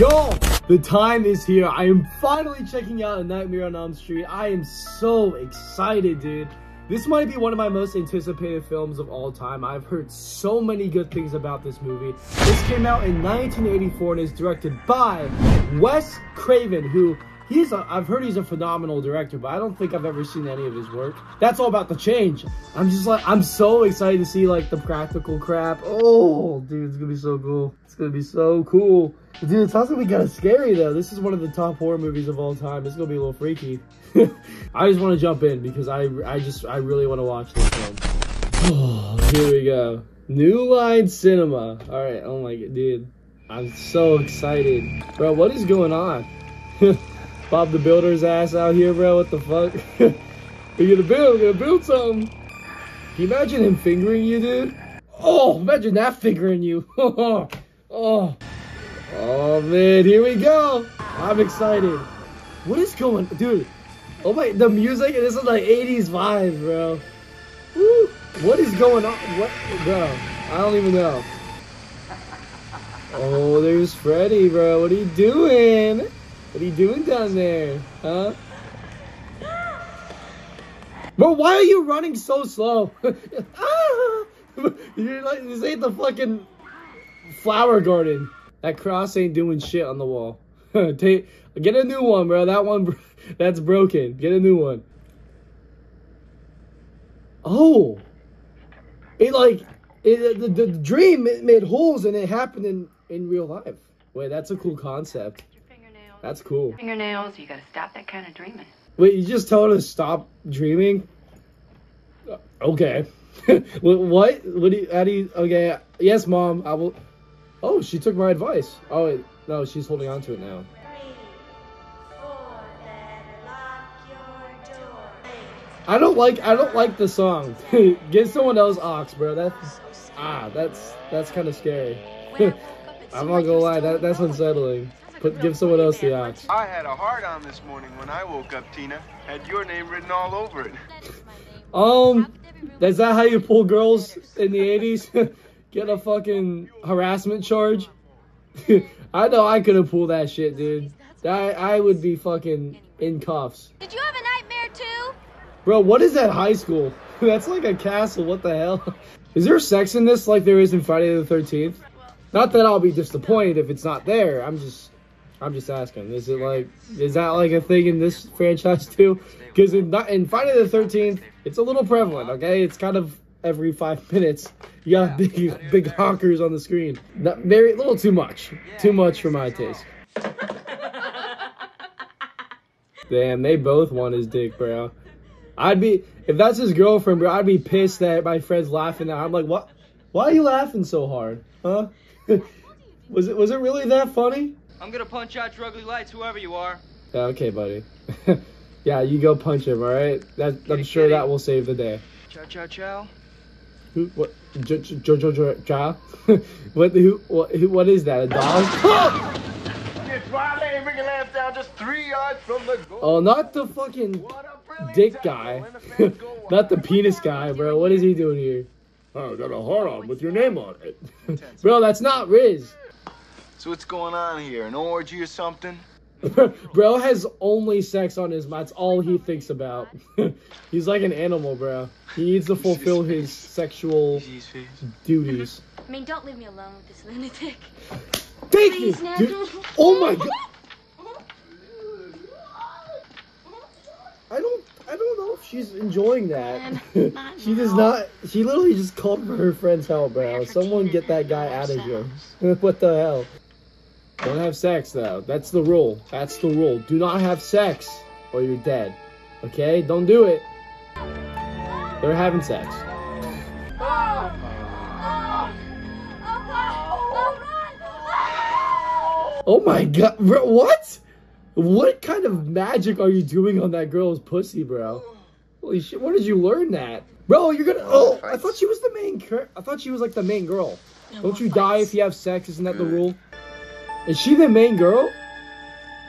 Yo, the time is here. I am finally checking out A Nightmare on Elm Street. I am so excited, dude. This might be one of my most anticipated films of all time. I've heard so many good things about this movie. This came out in 1984 and is directed by Wes Craven, who I've heard he's a phenomenal director, but I don't think I've ever seen any of his work. That's all about the change. I'm so excited to see like the practical crap. Oh, dude, it's gonna be so cool. It's gonna be so cool. Dude, it sounds gonna be kind of scary though. This is one of the top horror movies of all time. It's gonna be a little freaky. I just want to jump in because I really want to watch this film. Oh, here we go. New Line Cinema. All right. Oh my god, dude. I'm so excited, bro. What is going on? Bob the Builder's ass out here, bro. What the fuck? We're gonna build something. Can you imagine him fingering you, dude? Oh, imagine that fingering you. Oh, man, here we go. I'm excited. What is going, dude? Oh my, the music, this is like 80s vibes, bro. Woo. What is going on? What, bro? I don't even know. Oh, there's Freddy, bro. What are you doing? What are you doing down there, huh? Bro, why are you running so slow? Ah! You're like, this ain't the fucking flower garden. That cross ain't doing shit on the wall. Get a new one, bro. That one, that's broken. Get a new one. Oh, the dream made holes and it happened in real life. Wait, that's a cool concept. That's cool. Fingernails, you gotta stop that kind of dreaming. Wait, you just told us stop dreaming? Okay. What? What do you, how do you, okay. Yes, Mom, I will. Oh, she took my advice. Oh, wait, no, she's holding on to it now. 3, 4, then lock your door. I don't like the song. Get someone else ox, bro. That's, that's kind of scary. I'm not gonna lie, that's unsettling. Give someone else the ox. I had a heart on this morning when I woke up, Tina. Had your name written all over it. Is that how you pull girls in the 80s? Get a fucking harassment charge? I know I couldn't pull that shit, dude. I would be fucking in cuffs. Did you have a nightmare too? Bro, what is that high school? That's like a castle, what the hell? Is there sex in this like there is in Friday the 13th? Not that I'll be disappointed if it's not there, I'm just asking, is it like, is that like a thing in this franchise too? Because in Friday the 13th, it's a little prevalent, okay? It's kind of every 5 minutes, you got big honkers on the screen. Not, very little too much for my taste. Damn, they both want his dick, bro. I'd be, if that's his girlfriend, bro, I'd be pissed that my friend's laughing now. I'm like, what? Why are you laughing so hard, huh? Was it really that funny? I'm gonna punch out your ugly lights, whoever you are. Yeah, okay, buddy. Yeah, you go punch him, all right? I'm sure that will save the day. Ciao, ciao, ciao. Who? What? Ciao. What? Who? What is that? A dog? Just 3 yards from the goal. Oh, not the fucking dick guy. Not the penis guy, bro. What is he doing here? Oh, I got a heart on with your name on it. Bro, that's not Riz. So what's going on here? An orgy or something? Bro has only sex on his mind. That's all he thinks about. He's like an animal, bro. He needs to fulfill his sexual duties. I mean, don't leave me alone with this lunatic. Thank you, dude. Oh my god. I don't know if she's enjoying that. She does not. She literally just called for her friend's help, bro. Someone get that guy out of here. What the hell? Don't have sex, though. That's the rule. That's the rule. Do not have sex or you're dead. Okay? Don't do it. They're having sex. Oh my god. Bro, what? What kind of magic are you doing on that girl's pussy, bro? Holy shit, where did you learn that? Bro, you're gonna... Oh, I thought she was the main... I thought she was like the main girl. Don't you die if you have sex? Isn't that the rule? Is she the main girl?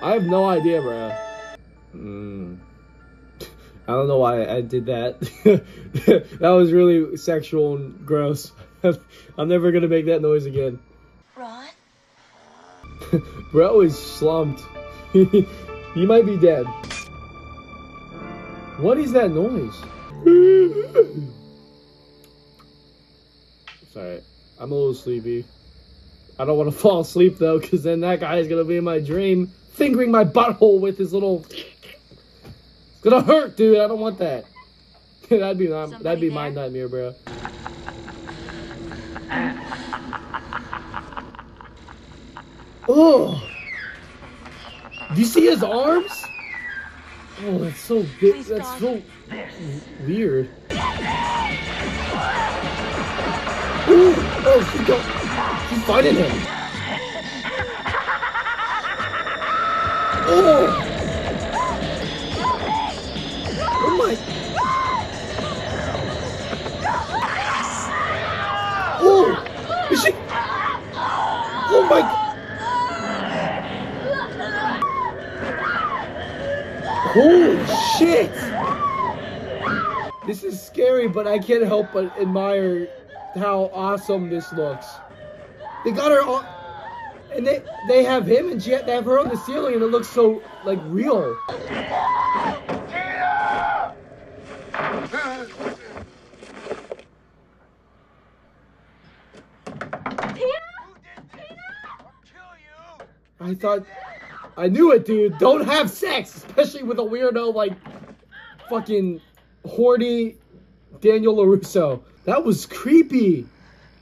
I have no idea, bro. I don't know why I did that. That was really sexual and gross. I'm never gonna make that noise again. Ron? Bro is slumped. He might be dead. What is that noise? It's alright. I'm a little sleepy. I don't want to fall asleep though, because then that guy is going to be in my dream fingering my butthole with his little... It's going to hurt, dude. I don't want that. that'd be my nightmare, bro. Oh! Do you see his arms? Oh, that's so big. Please, that's so weird. Ooh, oh, she's fighting him. Oh! Oh my! Oh! Is she? Oh my God! Holy shit! This is scary, but I can't help but admire how awesome this looks. They got her on, and they have him and she, they have her on the ceiling, and it looks so, like, real. I thought... I knew it, dude. Don't have sex, especially with a weirdo like fucking horny Daniel LaRusso. That was creepy.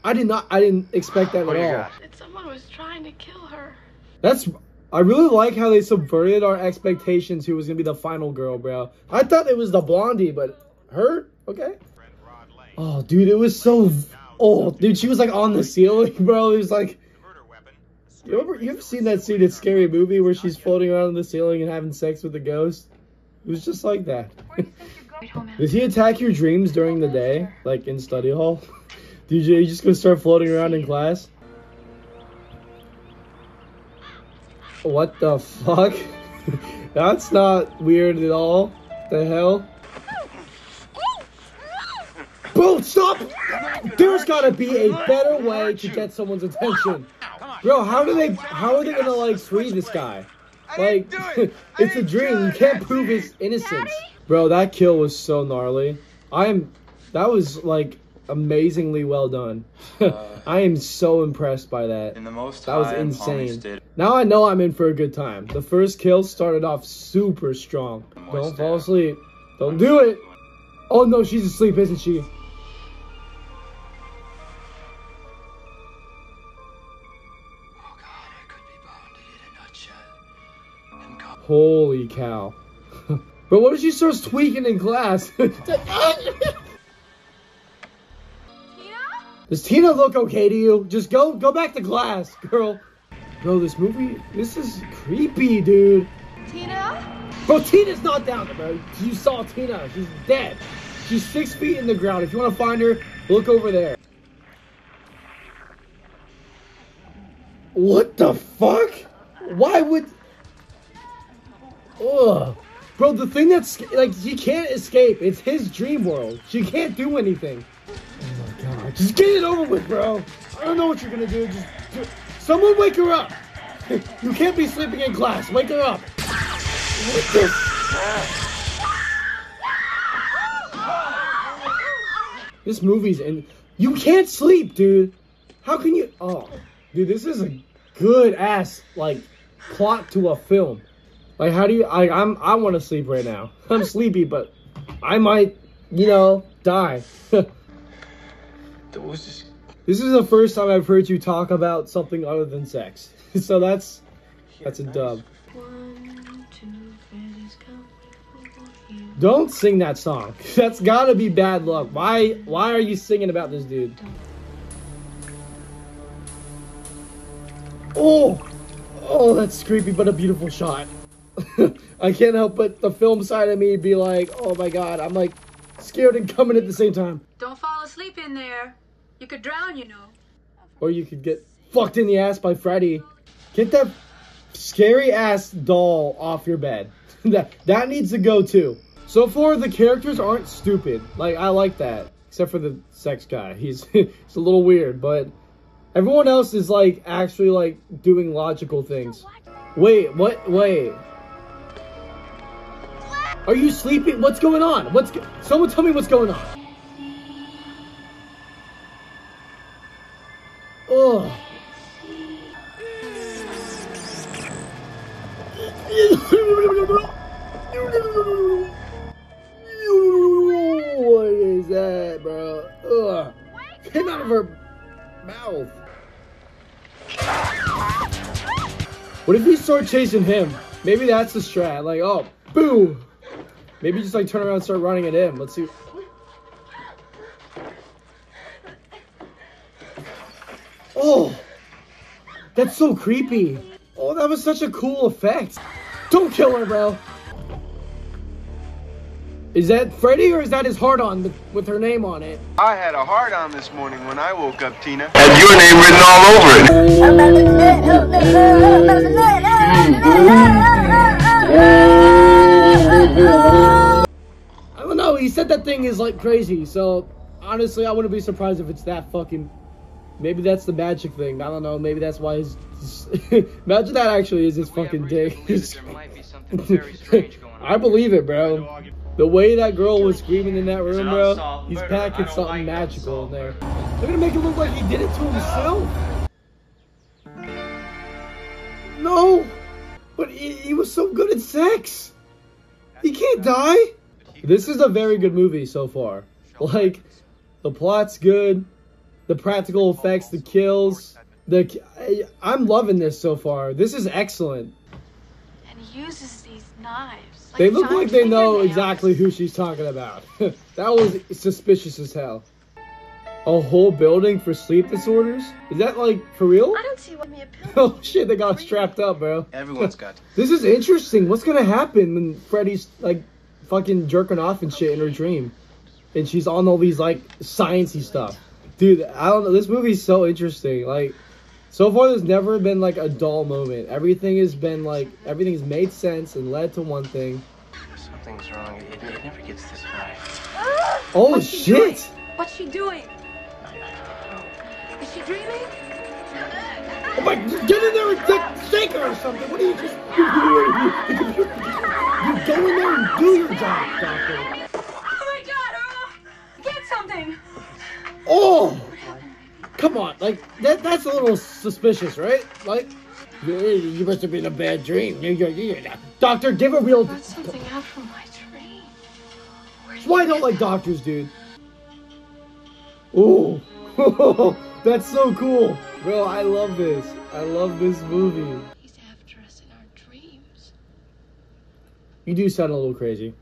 I didn't expect that at all. Someone was trying to kill her. I really like how they subverted our expectations who was gonna be the final girl, bro. I thought it was the blondie, but her? Okay. Oh, dude, it was so... Oh, dude, she was like on the ceiling, bro. It was like... You ever seen that scene in Scary Movie where she's floating around on the ceiling and having sex with a ghost? It was just like that. Does he attack your dreams during the day? Like in study hall? Dude, you just gonna start floating around in class? What the fuck? That's not weird at all. The hell? Boom! Stop! There's gotta be a better way to get someone's attention. Bro, how are they gonna like free this guy? Like, it's a dream, you can't prove his innocence. Bro, that kill was so gnarly. That was like amazingly well done. I am so impressed by that. That was insane. Now I know I'm in for a good time. The first kill started off super strong. Don't fall asleep. Don't do it. Oh no, she's asleep, isn't she? Holy cow. But what if she starts tweaking in class? Does Tina look okay to you? Just go back to class, girl. Bro, this is creepy, dude. Tina? Bro, Tina's not down there, bro. You saw Tina, she's dead. She's 6 feet in the ground. If you wanna find her, look over there. What the fuck? Why would... Ugh. Bro, the thing that's, like, she can't escape. It's his dream world. She can't do anything. Oh my god. Just get it over with, bro. I don't know what you're gonna do. Just do it. Someone wake her up. You can't be sleeping in class. Wake her up. What the fuck? This movie's in. You can't sleep, dude. How can you? Oh, dude, this is a good ass, like, plot to a film. Like, how do you, I want to sleep right now. I'm sleepy, but I might, you know, die. This is the first time I've heard you talk about something other than sex. So that's a dub. Don't sing that song. That's gotta be bad luck. Why are you singing about this dude? Oh, that's creepy, but a beautiful shot. I can't help but the film side of me be like, oh my god, I'm like scared and coming at the same time. Don't fall asleep in there. You could drown, you know. Or you could get fucked in the ass by Freddy. Get that scary ass doll off your bed. That needs to go too. So far, the characters aren't stupid. Like, I like that. Except for the sex guy. He's a little weird, but Everyone else is like actually like doing logical things. Wait, what? Wait. Are you sleeping? What's going on? Someone tell me what's going on. Oh. What is that, bro? Ugh. Came out of her mouth. What if we start chasing him? Maybe that's the strat. Like, oh, boom. Maybe just like turn around and start running at him. Let's see. Oh, that's so creepy. Oh, that was such a cool effect. Don't kill her, bro. Is that Freddy or is that his heart-on with her name on it? I had a heart-on this morning when I woke up, Tina. Had your name written all over it. I don't know, he said that thing is like crazy, so honestly I wouldn't be surprised if it's that fucking... Maybe that's the magic thing, I don't know, maybe that's why his... Imagine that actually is his fucking dick. I believe it, bro. The way that girl was screaming in that room, bro, he's packing something magical in there. They're gonna make it look like he did it to himself. No! But he was so good at sex! He can't die! This is a very good movie so far. Like, the plot's good, the practical effects, the kills, I'm loving this so far. This is excellent. And he uses these knives. They look like they know exactly who she's talking about. That was suspicious as hell. A whole building for sleep disorders? Is that like for real? I don't see what me a pill. Oh shit, they got strapped up, bro. Everyone's got. This is interesting. What's gonna happen when Freddy's like fucking jerking off and shit in her dream? And she's on all these like sciencey stuff. Dude, I don't know. This movie's so interesting. Like, so far there's never been like a dull moment. Everything's made sense and led to one thing. Something's wrong. It never gets this high. Oh, what's shit! What's she doing? Is she dreaming? Oh my, get in there and shake her or something! What are you just you go in there and do your job, doctor! Oh my god, Earl! Get something! Oh! Come on, like, that's a little suspicious, right? Like, you must have been a bad dream. Doctor, give a real... I got something out from my dream. That's why I don't like doctors, dude. Ooh. That's so cool. Bro, I love this. I love this movie. He's after us in our dreams. You do sound a little crazy.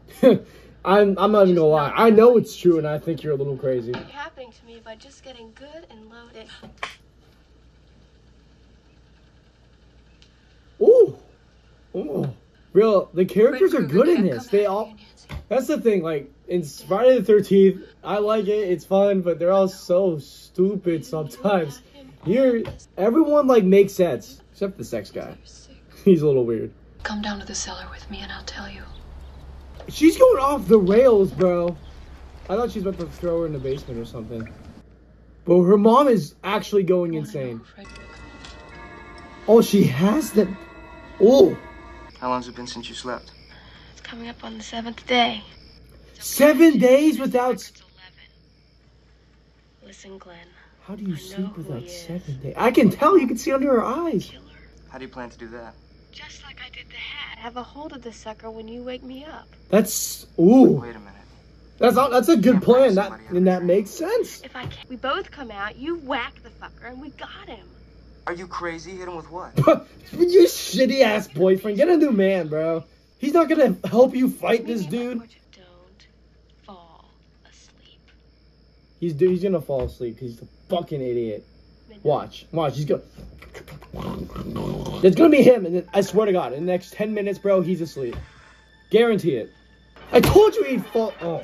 I'm not even gonna lie. I know it's true, and I think you're a little crazy. It's happening to me by just getting good and loaded. Ooh, ooh, real. The characters are good in this. They all. That's the thing. Like in Friday the 13th, I like it. It's fun, but they're all so stupid sometimes. Here, everyone like makes sense except the sex guy. He's a little weird. Come down to the cellar with me, and I'll tell you. She's going off the rails, bro. I thought she's about to throw her in the basement or something. But her mom is actually going insane. Oh, she has the... Oh. How long's it been since you slept? It's coming up on the 7th day. 7 days without... Listen, Glenn. How do you sleep without 7 days? I can tell. You can see under her eyes. How do you plan to do that? Just like I did the hat. Have a hold of the sucker when you wake me up. That's ooh. Wait a minute. That's a good plan. That makes sense. If I can, we both come out. You whack the fucker, and we got him. Are you crazy? Hit him with what? You shitty ass boyfriend. Get a new man, bro. He's not gonna help you fight this dude. Don't fall asleep. He's gonna fall asleep because he's a fucking idiot. Watch. He's gonna. It's gonna be him, and then I swear to God, in the next 10 minutes, bro, he's asleep. Guarantee it. I told you he'd fall. Oh,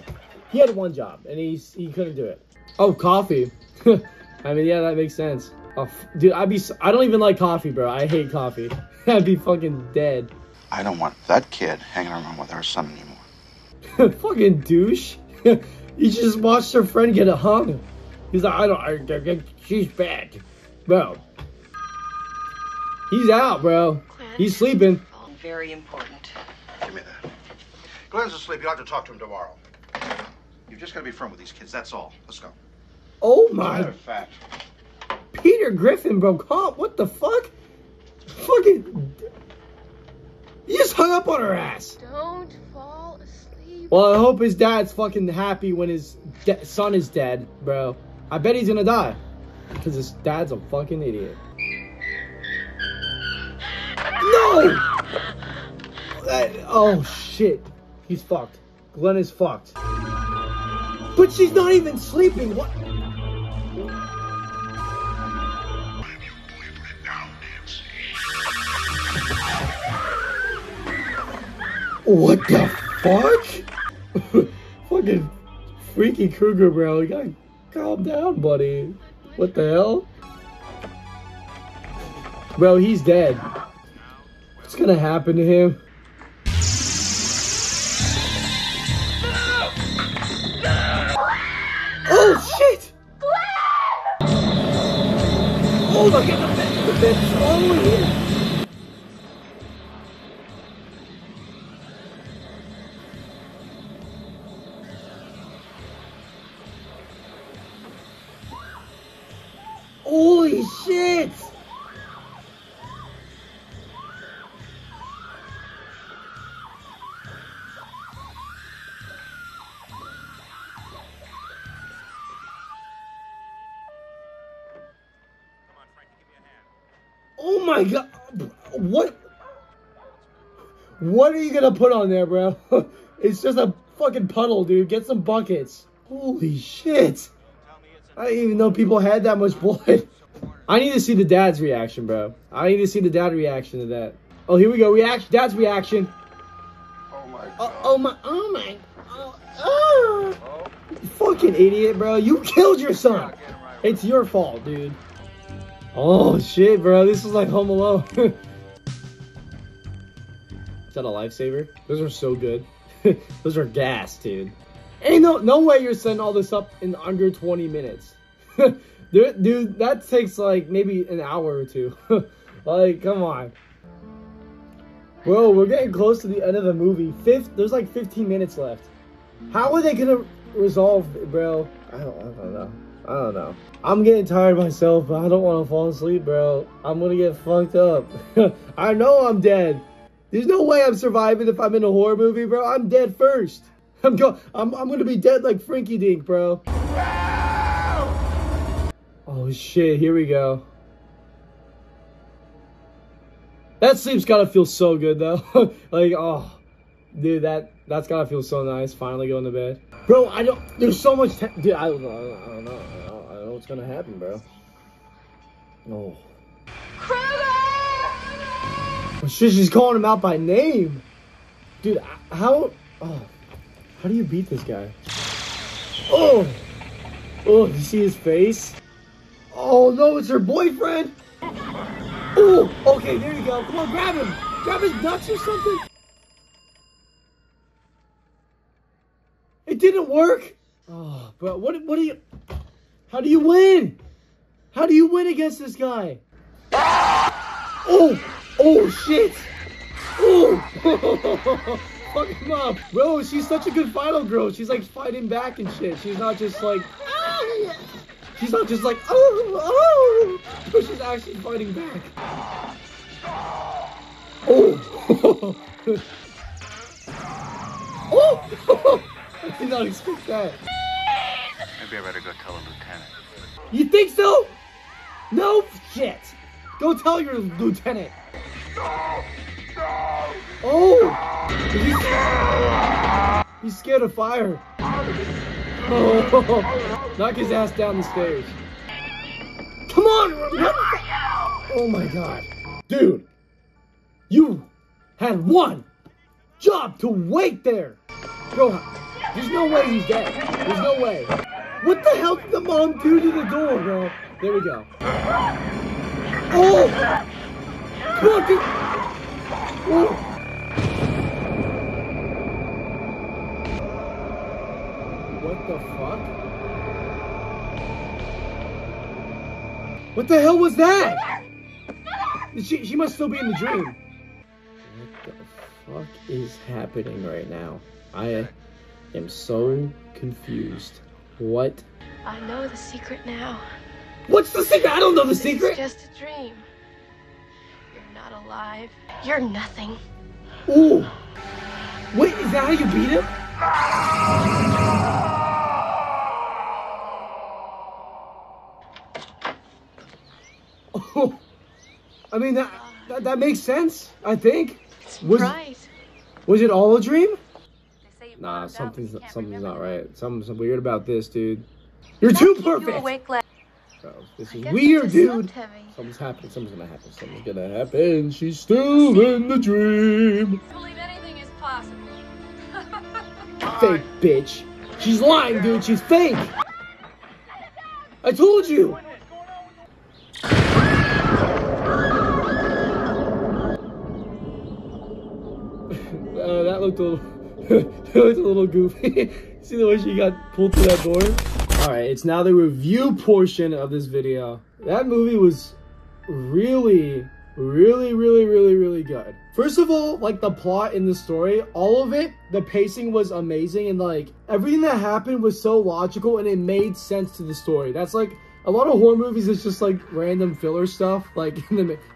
he had one job, and he couldn't do it. Oh, coffee. I mean, yeah, that makes sense. Oh, dude, I don't even like coffee, bro. I hate coffee. I'd be fucking dead. I don't want that kid hanging around with her son anymore. Fucking douche. He just watched her friend get hung. He's like, she's bad. Bro. He's out, bro. He's sleeping. Very important. Give me that. Glenn's asleep. You'll have to talk to him tomorrow. You've just got to be firm with these kids. That's all. Let's go. Oh, my. Matter of fact. Peter Griffin, bro. Cop. What the fuck? Fucking. He just hung up on her ass. Don't fall asleep. Well, I hope his dad's fucking happy when his son is dead, bro. I bet he's gonna die. Because his dad's a fucking idiot. No! Oh, shit. He's fucked. Glenn is fucked. But she's not even sleeping. What? What the fuck? Fucking Freaky Krueger, bro. You gotta calm down, buddy. What the hell? Bro, he's dead. What's gonna happen to him? Oh shit! Oh my god, the bed's all here. Holy shit! Oh my god! What? What are you gonna put on there, bro? It's just a fucking puddle, dude. Get some buckets. Holy shit! I didn't even know people had that much blood. I need to see the dad's reaction, bro. I need to see the dad's reaction to that. Oh, here we go. Reaction. Dad's reaction. Oh my god. Oh my. Oh. Fucking idiot, bro. You killed your son. It's your fault, dude. Oh shit, bro. This is like Home Alone. Is that a lifesaver? Those are so good. Those are gas, dude. Ain't no way you're setting all this up in under 20 minutes. Dude, that takes like maybe an hour or two. Like, come on. Bro, we're getting close to the end of the movie. There's like 15 minutes left. How are they gonna resolve it, bro? I don't know. I'm getting tired myself, but I don't want to fall asleep, bro. I'm gonna get fucked up. I know I'm dead. There's no way I'm surviving if I'm in a horror movie, bro. I'm dead first. I'm gonna be dead like Frankie Dink, bro. Ow! Oh shit, here we go. That sleep's gotta feel so good though. Like, oh, dude, that's gotta feel so nice. Finally going to bed, bro. There's so much. Dude, I don't know what's gonna happen, bro. No. Oh. Oh shit, she's calling him out by name, dude. How do you beat this guy? Oh! Oh, did you see his face? Oh no, it's her boyfriend! Oh, okay, there you go. Come on, grab him! Grab his nuts or something! It didn't work! Oh, bro, what do you... How do you win? How do you win against this guy? Oh! Oh, shit! Oh! Fuck him up. Bro, she's such a good final girl. She's like fighting back and shit. She's not just like, oh, oh. But she's actually fighting back. Oh. Oh. I did not expect that. Maybe I better go tell the lieutenant. You think so? No shit. Go tell your lieutenant. No. No. Oh! He's scared of fire. Oh. Knock his ass down the stairs. Come on! Oh my god. Dude, you had one job to wait there. Bro, there's no way he's dead. There's no way. What the hell did the mom do to the door, bro? There we go. Oh! Come on, dude. What the fuck? What the hell was that? She must still be in the dream. What the fuck is happening right now? I am so confused. What? I know the secret now. What's the secret? I don't know the secret. It's just a dream. You're not alive. You're nothing. Ooh. Wait, is that how you beat him? Oh, I mean that makes sense. I think. Was it all a dream? Nah, something's not right. Something's weird about this, dude. You're too perfect. Bro, this is weird, dude. Something's happening. Something's gonna happen. Something's gonna happen. She's still in the dream. I believe anything is possible. Fake bitch. She's lying, dude. She's fake. I told you. That looked a little. It was a little goofy. See the way she got pulled through that door? Alright, it's now the review portion of this video. That movie was really good. First of all, like the plot in the story, all of it, the pacing was amazing, and like everything that happened was so logical and it made sense to the story. That's like a lot of horror movies, it's just like random filler stuff. Like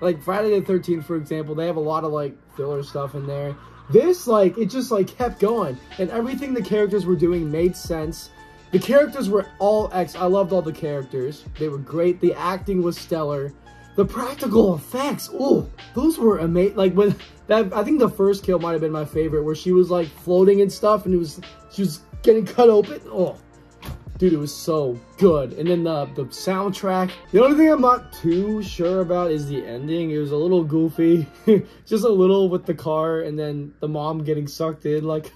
like Friday the 13th, for example, they have a lot of like filler stuff in there. This, like, it just, like, kept going. And everything the characters were doing made sense. The characters were all I loved all the characters. They were great. The acting was stellar. The practical effects, ooh, those were amazing. Like, when that, I think the first kill might have been my favorite, where she was, like, floating and stuff, and she was getting cut open. Oh, dude, it was so good. And then the soundtrack. The only thing I'm not too sure about is the ending. It was a little goofy. Just a little with the car and then the mom getting sucked in like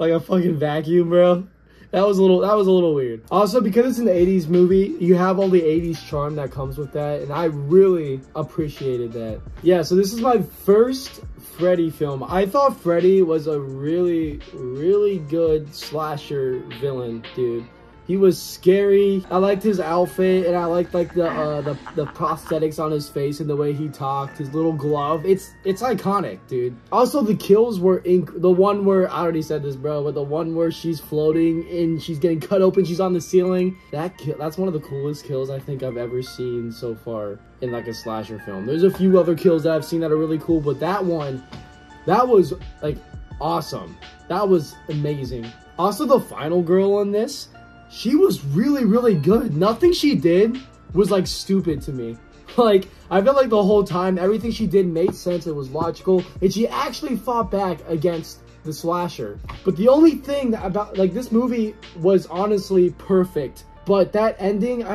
a fucking vacuum, bro. That was a little weird. Also, because it's an 80s movie, you have all the 80s charm that comes with that, and I really appreciated that. Yeah, so this is my first Freddy film. I thought Freddy was a really good slasher villain, dude. He was scary. I liked his outfit, and I liked like the prosthetics on his face and the way he talked. His little glove. It's iconic, dude. Also, the kills were the one where I already said this, bro, but the one where she's floating and she's getting cut open, she's on the ceiling. That kill. That's one of the coolest kills I think I've ever seen so far in like a slasher film. There's a few other kills that I've seen that are really cool, but that one, that was like awesome. That was amazing. Also, the final girl on this. She was really good. Nothing she did was like stupid to me. Like, I felt like the whole time everything she did made sense, it was logical, and she actually fought back against the slasher. But the only thing that about like this movie was honestly perfect, but that ending,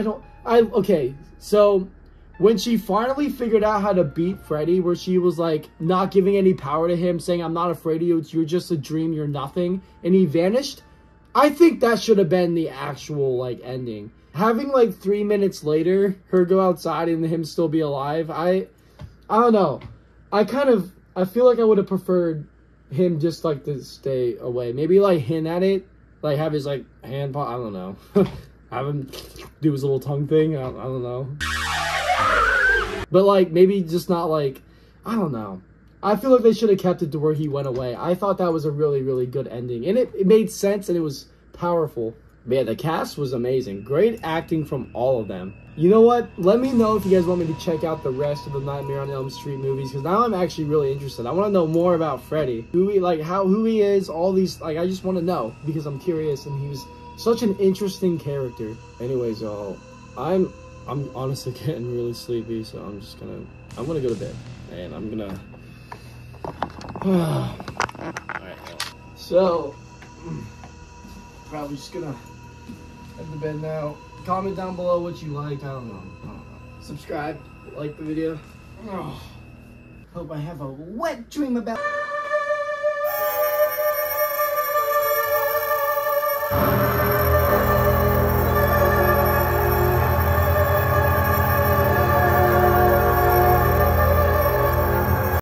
okay, so when she finally figured out how to beat Freddy, where she was like not giving any power to him, saying I'm not afraid of you, you're just a dream, you're nothing, and he vanished, I think that should have been the actual, like, ending. Having, like, 3 minutes later, her go outside and him still be alive, I don't know. I feel like I would have preferred him just, like, to stay away. Maybe, like, hint at it. Like, have his, like, hand pop, I don't know. Have him do his little tongue thing, I don't know. But, like, maybe just not, like, I don't know. I feel like they should have kept it to where he went away. I thought that was a really good ending. And it made sense and it was powerful. But yeah, the cast was amazing. Great acting from all of them. You know what? Let me know if you guys want me to check out the rest of the Nightmare on Elm Street movies, because now I'm actually really interested. I want to know more about Freddy. Who he is, all these, like, I just want to know because I'm curious and he was such an interesting character. Anyways, y'all, I'm honestly getting really sleepy, so I'm just gonna, I'm gonna go to bed. And I'm gonna Alright, so probably just gonna head to bed now. Comment down below what you like. I don't know. Subscribe, like the video. Hope I have a wet dream about